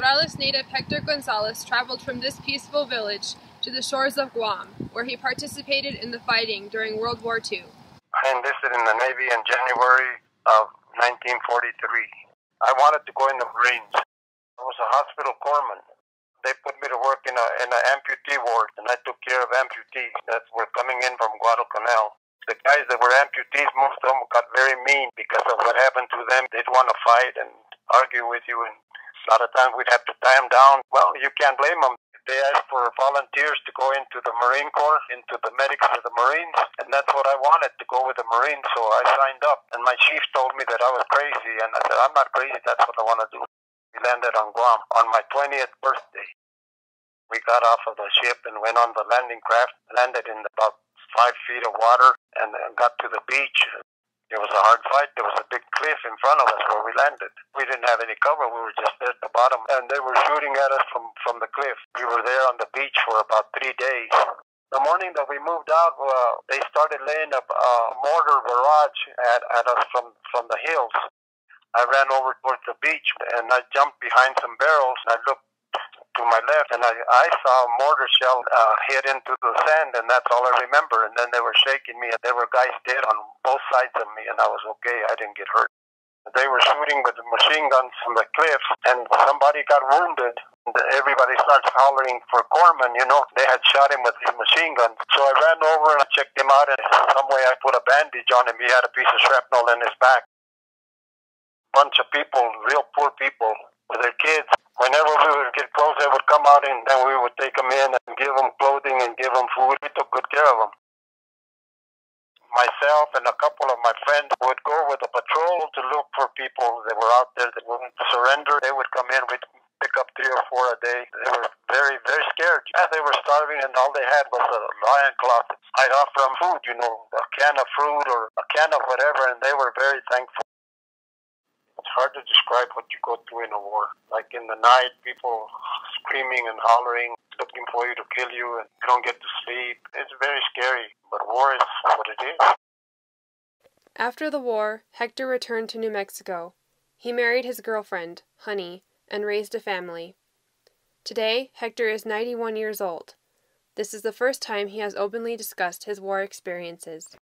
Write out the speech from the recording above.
Corrales native Hector Gonzalez traveled from this peaceful village to the shores of Guam, where he participated in the fighting during World War II. I enlisted in the Navy in January of 1943. I wanted to go in the Marines. I was a hospital corpsman. They put me to work in an amputee ward, and I took care of amputees that were coming in from Guadalcanal. The guys that were amputees, most of them got very mean because of what happened to them. They'd want to fight and argue with you, and a lot of times we'd have to tie them down. Well, you can't blame them. They asked for volunteers to go into the Marine Corps, into the medics of the Marines, and that's what I wanted, to go with the Marines, so I signed up. And my chief told me that I was crazy, and I said, I'm not crazy, that's what I want to do. We landed on Guam on my 20th birthday. We got off of the ship and went on the landing craft, landed in about 5 feet of water, and got to the beach. It was a hard fight. There was a big cliff in front of us where we landed. We didn't have any cover. We were just there at the bottom, and they were shooting at us from the cliff. We were there on the beach for about 3 days. The morning that we moved out, they started laying a mortar barrage at us from the hills. I ran over towards the beach, and I jumped behind some barrels. I looked to my left, and I saw a mortar shell hit into the sand, and that's all I remember. And then they were shaking me, and there were guys dead on both sides of me, and I was okay. I didn't get hurt. They were shooting with machine guns from the cliffs, and somebody got wounded. Everybody starts hollering for Corman, you know. They had shot him with his machine gun. So I ran over and I checked him out, and some way I put a bandage on him. He had a piece of shrapnel in his back. Bunch of people, real poor people, with their kids. Whenever we would get close, they would come out, and then we would take them in and give them clothing and give them food. We took good care of them. Myself and a couple of my friends would go with a patrol to look for people that were out there that wouldn't surrender. They would come in, we'd pick up 3 or 4 a day. They were very, very scared. Yeah, they were starving, and all they had was a lion cloth. I'd offer them food, you know, a can of fruit or a can of whatever, and they were very thankful. It's hard to describe what you go through in a war. Like in the night, people screaming and hollering, looking for you to kill you, and you don't get to sleep. It's very scary, but war is what it is. After the war, Hector returned to New Mexico. He married his girlfriend, Honey, and raised a family. Today, Hector is 91 years old. This is the first time he has openly discussed his war experiences.